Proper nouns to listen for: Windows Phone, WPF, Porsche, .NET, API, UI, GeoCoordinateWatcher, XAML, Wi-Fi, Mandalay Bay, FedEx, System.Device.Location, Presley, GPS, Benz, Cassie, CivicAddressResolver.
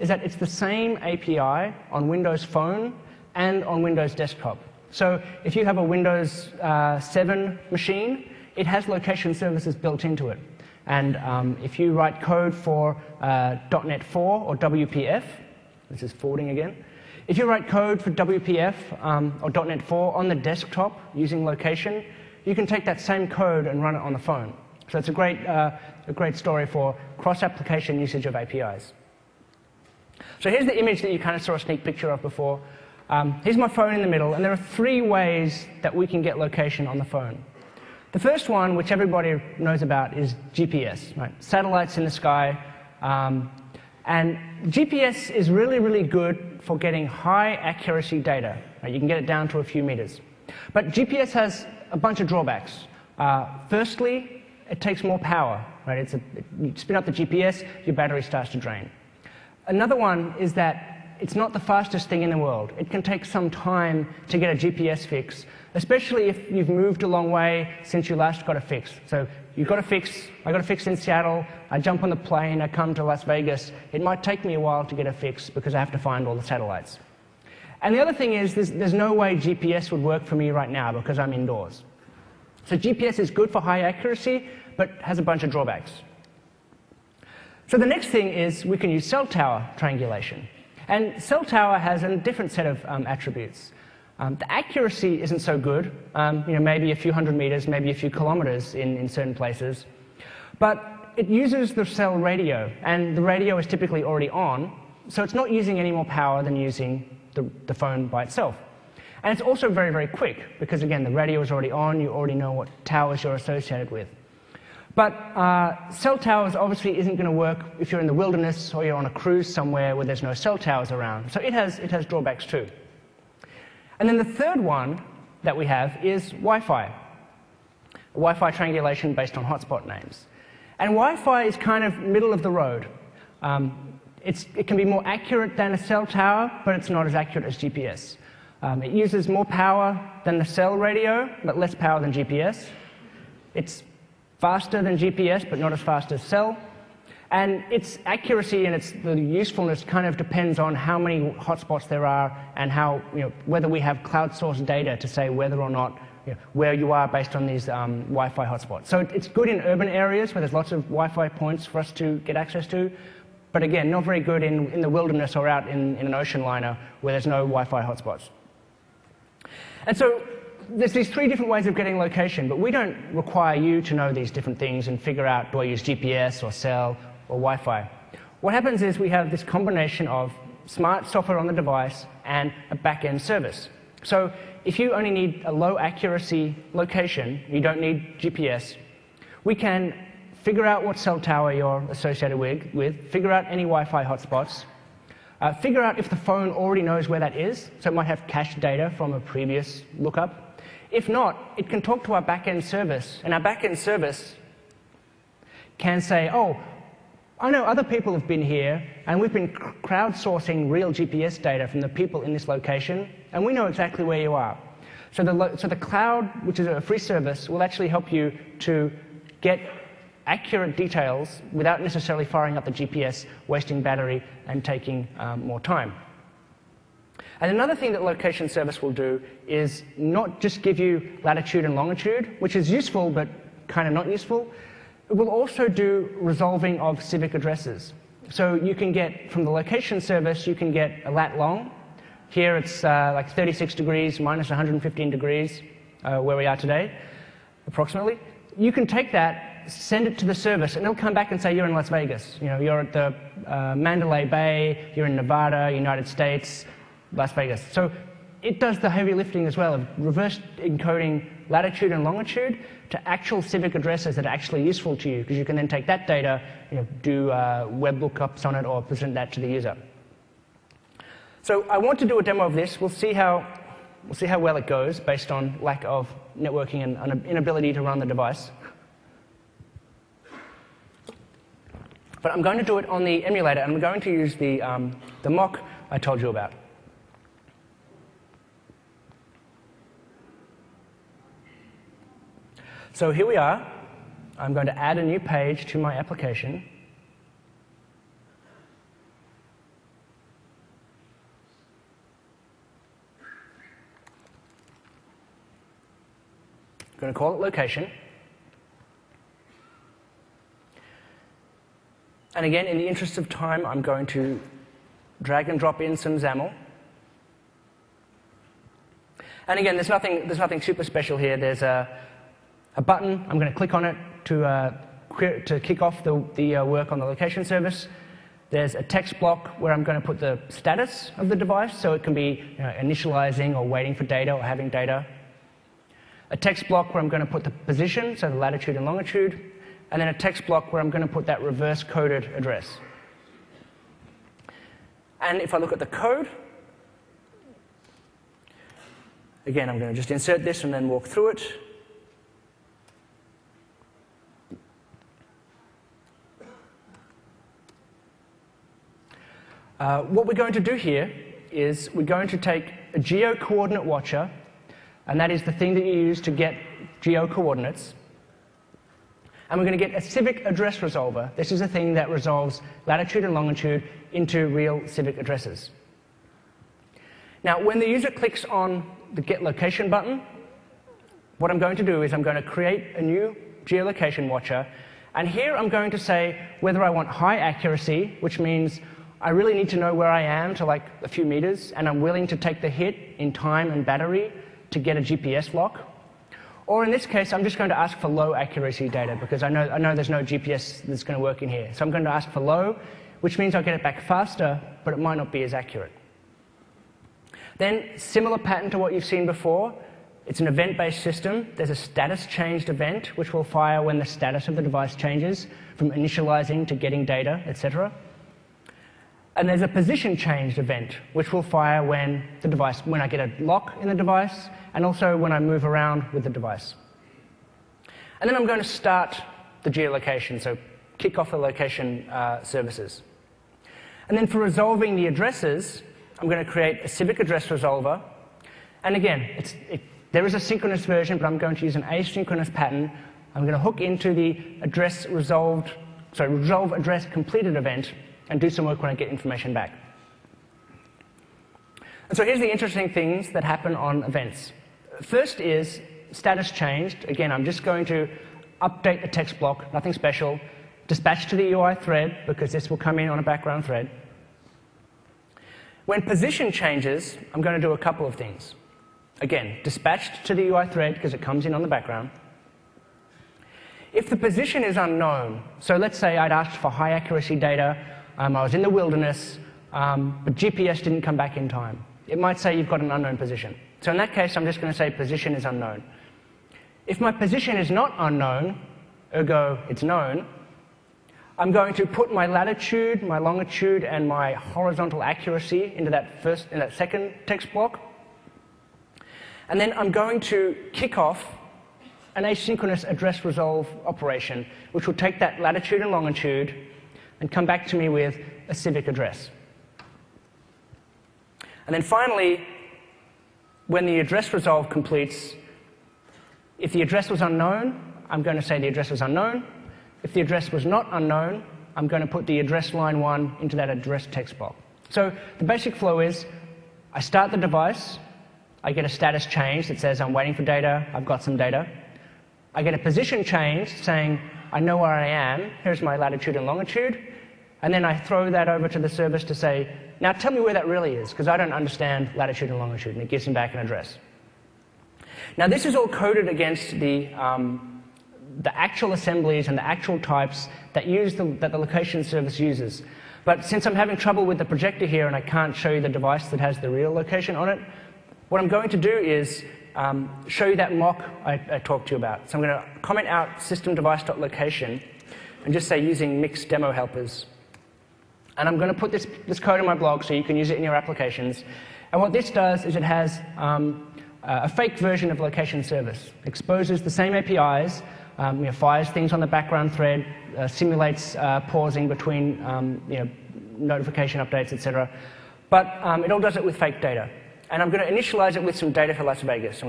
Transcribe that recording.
is that it's the same API on Windows Phone and on Windows Desktop. So if you have a Windows 7 machine, it has location services built into it. And if you write code for .NET 4 or WPF, this is forwarding again, if you write code for WPF or .NET 4 on the desktop using location, you can take that same code and run it on the phone. So it's a great story for cross-application usage of APIs. So here's the image that you kind of saw a sneak picture of before. Here's my phone in the middle, and there are three ways that we can get location on the phone. The first one, which everybody knows about, is GPS, right? Satellites in the sky. And GPS is really, really good for getting high accuracy data. Right? You can get it down to a few meters. But GPS has a bunch of drawbacks. Firstly, it takes more power. Right? You spin up the GPS, your battery starts to drain. Another one is that it's not the fastest thing in the world. It can take some time to get a GPS fix, especially if you've moved a long way since you last got a fix. So you've got a fix, I got a fix in Seattle, I jump on the plane, I come to Las Vegas. It might take me a while to get a fix because I have to find all the satellites. And the other thing is there's no way GPS would work for me right now because I'm indoors. So GPS is good for high accuracy, but has a bunch of drawbacks. So the next thing is we can use cell tower triangulation. And cell tower has a different set of attributes. The accuracy isn't so good, you know, maybe a few hundred meters, maybe a few kilometers in certain places. But it uses the cell radio, and the radio is typically already on, so it's not using any more power than using the phone by itself. And it's also very, very quick, because again, the radio is already on, you already know what towers you're associated with. But cell towers obviously isn't going to work if you're in the wilderness or you're on a cruise somewhere where there's no cell towers around, so it has drawbacks too. And then the third one that we have is Wi-Fi. Wi-Fi triangulation based on hotspot names. And Wi-Fi is kind of middle of the road. It can be more accurate than a cell tower, but it's not as accurate as GPS. It uses more power than the cell radio, but less power than GPS. It's faster than GPS, but not as fast as cell. And its accuracy and the usefulness kind of depends on how many hotspots there are and how, you know, whether we have cloud source data to say whether or not, you know, where you are based on these Wi-Fi hotspots. So it's good in urban areas where there's lots of Wi-Fi points for us to get access to, but again, not very good in the wilderness or out in an ocean liner where there's no Wi-Fi hotspots. And so there's these three different ways of getting location, but we don't require you to know these different things and figure out, do I use GPS or cell or Wi-Fi. What happens is we have this combination of smart software on the device and a back-end service. So if you only need a low-accuracy location, you don't need GPS, we can figure out what cell tower you're associated with figure out any Wi-Fi hotspots, figure out if the phone already knows where that is, so it might have cached data from a previous lookup. If not, it can talk to our back-end service, and our back-end service can say, oh, I know other people have been here, and we've been crowdsourcing real GPS data from the people in this location, and we know exactly where you are. So the cloud, which is a free service, will actually help you to get accurate details without necessarily firing up the GPS, wasting battery, and taking more time. And another thing that location service will do is not just give you latitude and longitude, which is useful but kind of not useful. It will also do resolving of civic addresses. So you can get, from the location service, you can get a lat long. Here it's like 36 degrees minus 115 degrees where we are today, approximately. You can take that, send it to the service, and it'll come back and say you're in Las Vegas. You know, you're at the Mandalay Bay, you're in Nevada, United States, Las Vegas. So it does the heavy lifting as well of reverse encoding latitude and longitude to actual civic addresses that are actually useful to you, because you can then take that data, you know, do web lookups on it or present that to the user. So I want to do a demo of this. We'll see how well it goes based on lack of networking and inability to run the device. But I'm going to do it on the emulator, and I'm going to use the mock I told you about. So here we are. I'm going to add a new page to my application. I'm going to call it location. And again, in the interest of time, I'm going to drag and drop in some XAML. And again, there's nothing super special here. There's a button. I'm going to click on it to kick off the work on the location service. There's a text block where I'm going to put the status of the device, so it can be initializing or waiting for data or having data. A text block where I'm going to put the position, so the latitude and longitude. And then a text block where I'm going to put that reverse-coded address. And if I look at the code, again, I'm going to just insert this and then walk through it. What we're going to do here is we're going to take a GeoCoordinateWatcher, and that is the thing that you use to get geo-coordinates. And we're going to get a civic address resolver. This is a thing that resolves latitude and longitude into real civic addresses. Now, when the user clicks on the Get Location button, what I'm going to do is I'm going to create a new geolocation watcher. And here I'm going to say whether I want high accuracy, which means I really need to know where I am to like a few meters, and I'm willing to take the hit in time and battery to get a GPS lock. Or in this case, I'm just going to ask for low accuracy data, because I know there's no GPS that's going to work in here. So I'm going to ask for low, which means I'll get it back faster, but it might not be as accurate. Then, similar pattern to what you've seen before. It's an event-based system. There's a status changed event, which will fire when the status of the device changes, from initializing to getting data, etc. And there's a position changed event, which will fire when I get a lock in the device, and also when I move around with the device. And then I'm going to start the geolocation, so kick off the location services. And then for resolving the addresses, I'm going to create a civic address resolver. And again, there is a synchronous version, but I'm going to use an asynchronous pattern. I'm going to hook into the resolve address completed event and do some work when I get information back. And so here's the interesting things that happen on events. First is status changed. Again, I'm just going to update the text block, nothing special. Dispatch to the UI thread, because this will come in on a background thread. When position changes, I'm going to do a couple of things. Again, dispatched to the UI thread, because it comes in on the background. If the position is unknown, so let's say I'd asked for high accuracy data, I was in the wilderness, but GPS didn't come back in time. It might say you've got an unknown position. So in that case, I'm just going to say position is unknown. If my position is not unknown, ergo it's known, I'm going to put my latitude, my longitude, and my horizontal accuracy into that second text block. And then I'm going to kick off an asynchronous address resolve operation, which will take that latitude and longitude and come back to me with a civic address. And then finally, when the address resolve completes, if the address was unknown, I'm going to say the address was unknown. If the address was not unknown, I'm going to put the address line 1 into that address text block. So the basic flow is, I start the device, I get a status change that says I'm waiting for data, I've got some data. I get a position change saying I know where I am, here's my latitude and longitude, and then I throw that over to the service to say, now tell me where that really is, because I don't understand latitude and longitude, and it gives them back an address. Now this is all coded against the actual assemblies and the actual types that the location service uses. But since I'm having trouble with the projector here and I can't show you the device that has the real location on it, what I'm going to do is show you that mock I talked to you about. So I'm going to comment out System.Device.Location and just say using mixed demo helpers. And I'm going to put this code in my blog so you can use it in your applications. And what this does is it has a fake version of location service, exposes the same APIs, fires things on the background thread, simulates pausing between notification updates, etc. But it all does it with fake data. And I'm going to initialize it with some data for Las Vegas.